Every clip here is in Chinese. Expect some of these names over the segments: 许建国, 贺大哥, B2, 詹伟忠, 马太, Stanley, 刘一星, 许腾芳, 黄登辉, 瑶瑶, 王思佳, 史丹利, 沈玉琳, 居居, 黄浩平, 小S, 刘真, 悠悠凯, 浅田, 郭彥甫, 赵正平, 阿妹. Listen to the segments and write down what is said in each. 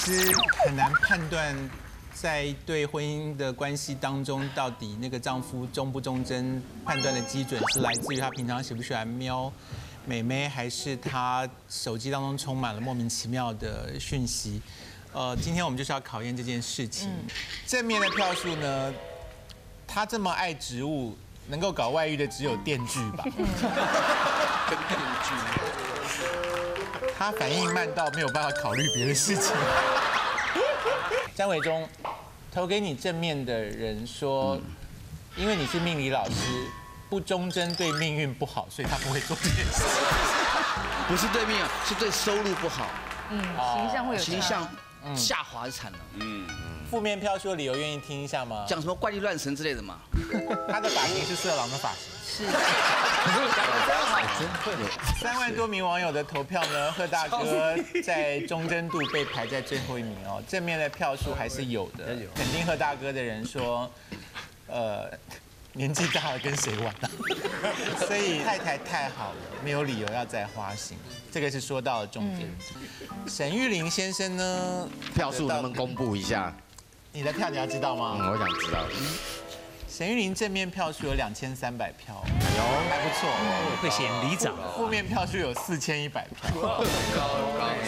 实很难判断，在对婚姻的关系当中，到底那个丈夫忠不忠贞，判断的基准是来自于他平常喜不喜欢喵妹妹，还是他手机当中充满了莫名其妙的讯息。今天我们就是要考验这件事情。正面的票数呢，他这么爱植物，能够搞外遇的只有电锯吧。他反应慢到没有办法考虑别的事情。詹伟忠，投给你正面的人说，因为你是命理老师，不忠贞对命运不好，所以他不会做这件事。不是对命运，是对收入不好。嗯，形象会有形象下滑就惨了。嗯，负面票说理由愿意听一下吗？讲什么怪力乱神之类的嘛。他的发型是色狼的发型。是。3万多名网友的投票呢，贺大哥在忠贞度被排在最后一名哦。正面的票数还是有的，肯定贺大哥的人说，年纪大了跟谁玩啊？所以太太太好了，没有理由要再花心。这个是说到了重点。沈玉琳先生呢，票数能不能公布一下？你的票你要知道吗？我想知道。沈玉琳正面票数有2300票，还不错，会选里长。负面票数有4100票，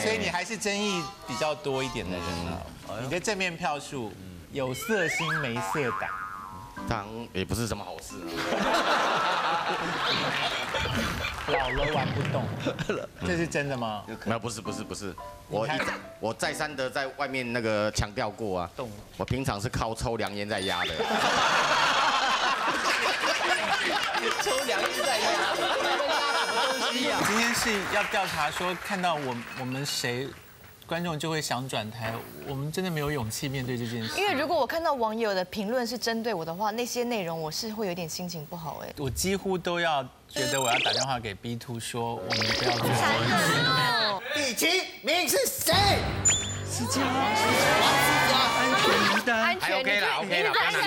所以你还是争议比较多一点的人啊。你的正面票数有色心没色胆，当也不是什么好事。老了玩不动，这是真的吗？没有，不是，我再三的在外面那个强调过啊，我平常是靠抽凉烟在压的。抽凉烟在压，压什么东西啊？今天是要调查说，看到我们谁，观众就会想转台。我们真的没有勇气面对这件事。因为如果我看到网友的评论是针对我的话，那些内容我是会有点心情不好哎。我几乎都要觉得我要打电话给 B2 说，我们不要做。第七名是谁？是佳，安全名单，还 OK 啦 ，OK 啦，安全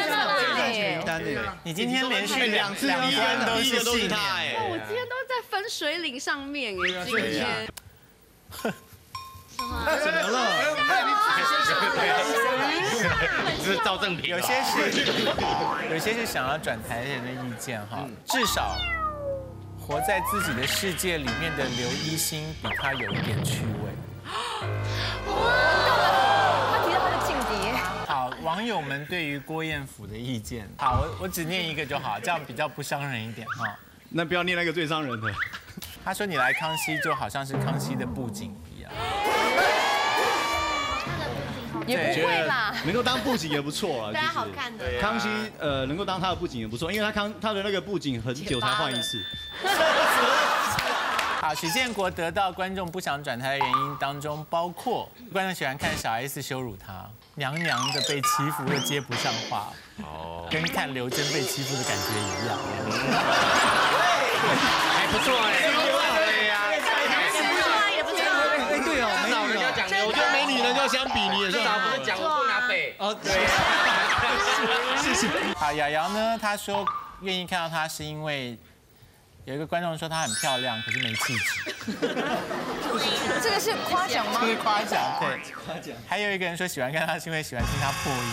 名单的。你今天连续2天都是信念哎。我今天都在分水岭上面哎，今天。怎么了？是赵正平。有些是想要转台的人的意见哈。至少活在自己的世界里面的刘一星比他有一点趣味。他提到他的劲敌。好，网友们对于郭彥甫的意见。好，我只念一个就好，这样比较不伤人一点哈。那不要念那个最伤人的。他说你来康熙就好像是康熙的布景一样。也不会啦，能够当布景也不错啊。对啊，好看的。康熙能够当他的布景也不错，因为他的那个布景很久才换一次。好，许建国得到观众不想转台的原因当中，包括观众喜欢看小 S 羞辱他，娘娘的被欺负又接不上话，哦，跟看刘真被欺负的感觉一样。还不错哎。相比你也是拿不讲，我不拿北哦。对，谢谢。好，瑶瑶呢？她说愿意看到她是因为有一个观众说她很漂亮，可是没气质。这个是夸奖吗？这是夸奖，对，夸奖。还有一个人说喜欢看她是因为喜欢听她破音。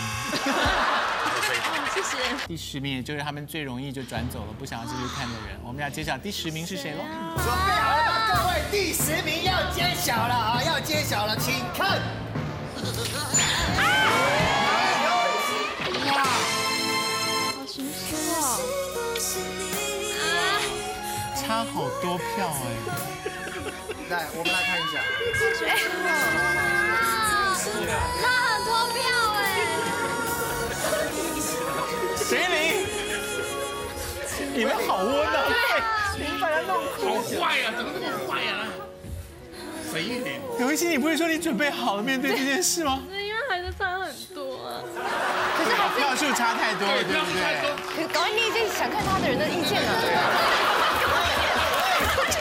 谢谢。第10名，也就是他们最容易就转走了，不想要继续看的人。我们要揭晓第10名是谁喽？准备好了吗，各位？第10名要揭晓了啊！要揭晓了，请看。差好多票哎！来，我们来看一下。差很多票哎！谁赢？你们好窝囊！对，你把他弄哭。好坏呀！怎么这么坏呀？谁赢？刘一星，你不会说你准备好了面对这件事吗？还是差很多啊，可是票数差太多了，对不对？可搞完你已经想看他的人的意见了。快点，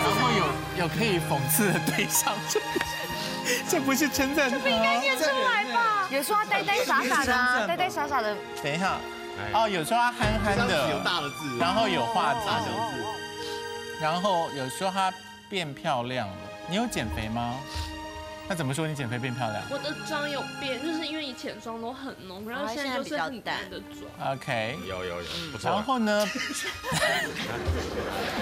然后有可以讽刺的对象，这不是称赞他，这不应该念出来吧？有时候他呆呆傻傻的啊，呆呆傻傻的。等一下，哦，有时候他憨憨的，有大的字，然后有话题，然后有时候他变漂亮了。 你有减肥吗？那怎么说你减肥变漂亮？我的妆有变，就是因为以前妆都很浓，然后现在就是很淡的妆。OK， 有，不错。然后呢？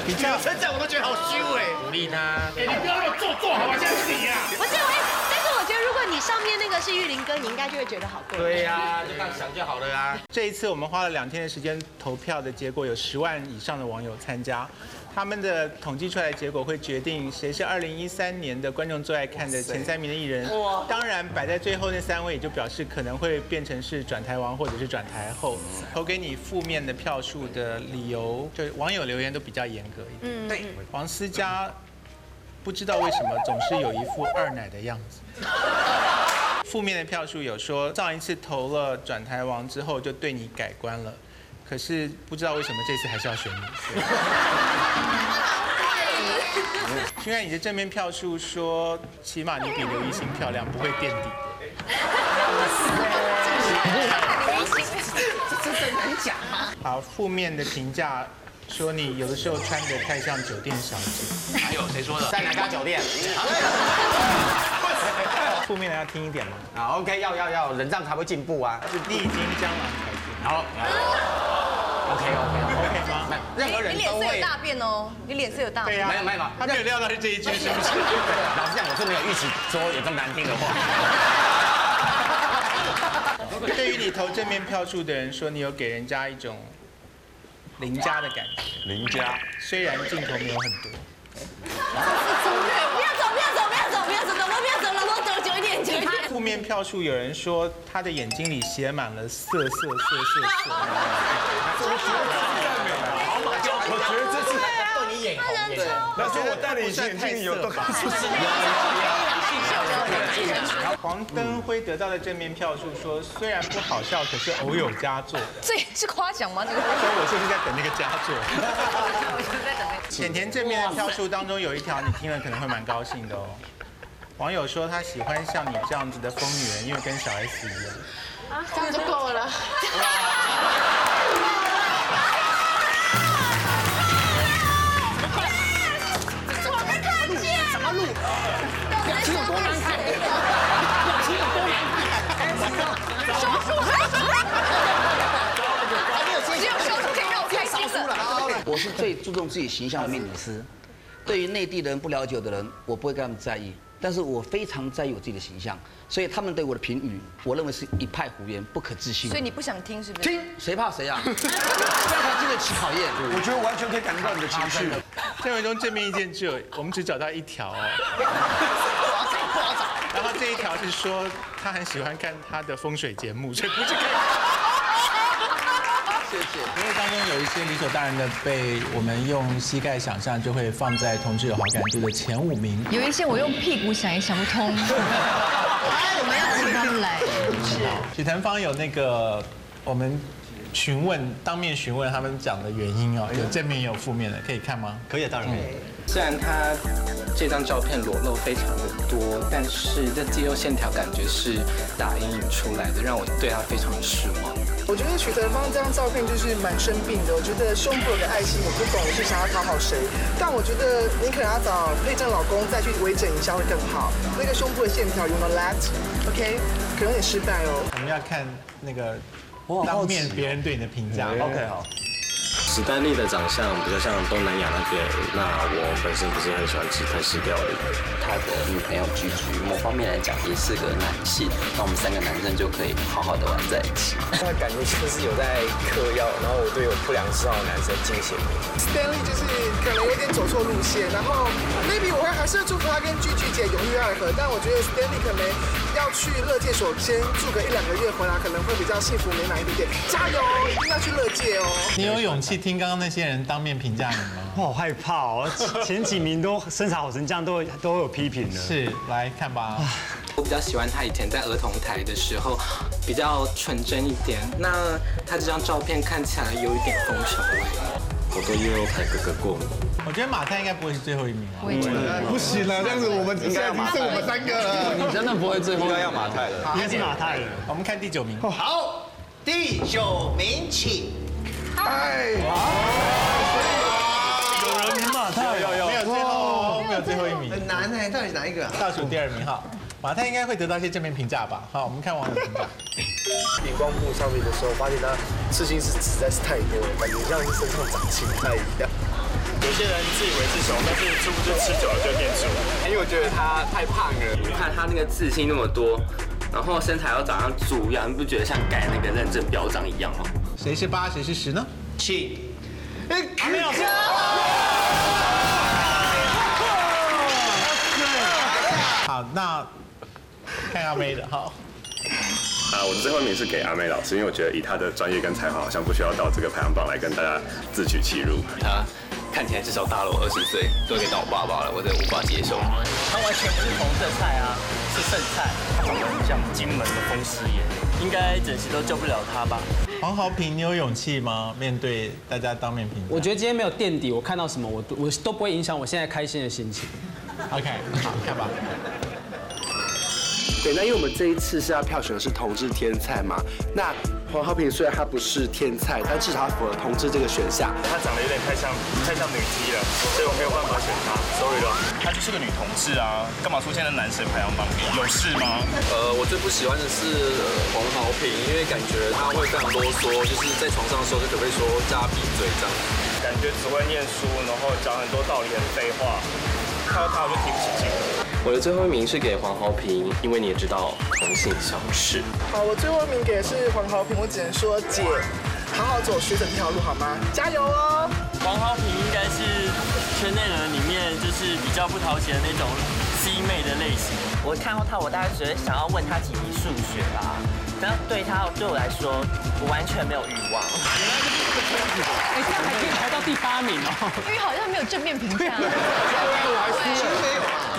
你这样称赞我都觉得好虚伪。鼓励他。哎，你不要那么做作好吧？像你啊。不是我，但是我觉得如果你上面那个是玉林哥，你应该就会觉得好过。对呀，就这样想就好了啦。这一次我们花了2天的时间投票的结果，有10万以上的网友参加。 他们的统计出来的结果会决定谁是2013年的观众最爱看的前3名的艺人。当然摆在最后那3位，也就表示可能会变成是转台王或者是转台后。投给你负面的票数的理由，就网友留言都比较严格一点。对，王思佳不知道为什么总是有一副二奶的样子。负面的票数有说上一次投了转台王之后就对你改观了。 可是不知道为什么这次还是要选你，因为你的正面票数说，起码你比刘一星漂亮，不会垫底。这很难讲啊！好，负面的评价说你有的时候穿得太像酒店小姐。还有谁说的？在哪家酒店？ 负面的要听一点嘛。啊 ，OK， 要，人这样才会进步啊。是历经江郎才尽。好。OK 吗？任何人都会。你脸色有大变哦，你脸色有大变。对呀。没有，他没有料到是这一句，是不是？老实讲，我是没有预期说有这么难听的话。对于你投正面票数的人说，你有给人家一种邻家的感觉。邻家。虽然镜头没有很多。负面票数有人说他的眼睛里写满了色。我觉得这是对你眼红耶。那说我戴的眼镜有多大？黄登辉得到的正面票数说，虽然不好笑，可是偶有佳作。这是夸奖吗？这个？所以我就是在等那个佳作。我就是在等那个。浅田正面的票数当中有一条，你听了可能会蛮高兴的哦。 网友说他喜欢像你这样子的疯女人，因为跟小 S 一样。啊，这样就够了。我没看见。什么路？表情有多难看？表情有多难看？手术还只有手术可以让我开心了。我是最注重自己形象的命理师，对于内地人不了解的人，我不会跟他们在意。 但是我非常在意我自己的形象，所以他们对我的评语，我认为是一派胡言，不可置信。所以你不想听是不是？听谁怕谁啊？这才经得起考验。我觉得完全可以感觉到你的情绪。这位中正面意见只有我们只找到一条哦。不好找。然后这一条是说他很喜欢看他的风水节目，所以不是可以。谢谢。因为当中有一些理所当然的被我们用膝盖想象，就会放在同志有好感度的前5名。有一些我用屁股想也想不通。我们要请他们来。是。许腾芳有那个我们当面询问他们讲的原因哦，有正面也有负面的，可以看吗？可以，当然可以。虽然他这张照片裸露非常的多，但是这肌肉线条感觉是打阴影出来的，让我对他非常的失望。 我觉得许腾芳这张照片就是蛮生病的。我觉得胸部有个爱心，我不懂你是想要讨好谁，但我觉得你可能要找内政老公再去微整一下会更好。那个胸部的线条有没有 left？OK， 可能也失败哦。我们要看那个当面别人对你的评价。OK， 好。史丹利的长相比较像东南亚那边，那我本身不是很喜欢吃泰式料理。他的女朋友居居，某方面来讲也是个男性，那我们3个男生就可以好好的玩在一起。他的感觉就是有在嗑药，然后我对有不良嗜好的男生进行。Stanley 就是可能有点走错路线，然后 maybe 我会还是祝福他跟居居姐永浴爱河，但我觉得 Stanley 可能要去乐界首先住个1-2个月，回来可能会比较幸福美满一点点。加油，一定要去乐界哦！你有勇气。听刚刚那些人当面评价你吗？我好害怕哦，前几名都身材好成这样，都有批评了。是，来看吧。我比较喜欢他以前在儿童台的时候比较纯真一点，那他这张照片看起来有一点风潮味。我跟悠悠凯哥哥过吗？ 我觉得马太应该不会是最后一名啊！不行了，这样子我们应该马剩我们三个了。你真的不会最后，应该要马太了，应该是马太了。我们看第九名。好，第九名起。哎，有人名马太，有没有最后？没有最后一名，很难哎，到底哪一个？倒数第二名哈，马太应该会得到一些正面评价吧？好，我们看网友评价。荧光幕上面的时候，发现他刺青是实在是太多了，感觉像是身上长青苔一样。 有些人自以为是熊，但是殊不知吃久了就变猪。因为我觉得他太胖了，你看他那个刺青那么多，然后身材又长像猪一样，你不觉得像改那个认证标章一样吗？谁是8，谁是10呢？7。没有。好，那看阿妹的好。啊，我最后一名是给阿妹老师，因为我觉得以她的专业跟才华，好像不需要到这个排行榜来跟大家自取其辱。她。 看起来至少大了我20岁，都可以当我爸爸了，我真的无法接受。他完全不是红色菜啊，是剩菜，长得很像金门的风师爷，应该整形都救不了他吧？黄豪平，你有勇气吗？面对大家当面评价？我觉得今天没有垫底，我看到什么我都不会影响我现在开心的心情。OK， 好，看吧。对，那因为我们这一次是要票选的是同志天菜嘛，那。 黄浩平虽然他不是天菜，但至少他符合同志这个选项。他长得有点太像女 T 了，所以我没有办法选他 ，sorry 了。他就是个女同志啊，干嘛出现在男神排行榜里？有事吗？我最不喜欢的是黄浩平，因为感觉他会非常啰嗦，就是在床上的时候就只会说加闭嘴这样，感觉只会念书，然后讲很多道理很废话，看到他我就提不起劲。 我的最后一名是给黄豪平，因为你也知道同性相斥。好，我最后一名给的是黄豪平，我只能说姐，好好走学生这条路好吗？加油哦！黄豪平应该是圈内人里面就是比较不讨喜的那种 C 妹的类型。我看到他，我大概只会想要问他几题数学啦，然后对我来说，我完全没有欲望。原来就是这个圈子，哎，这样还可以排到第8名哦。因为好像没有正面评价。对啊，我还是没有。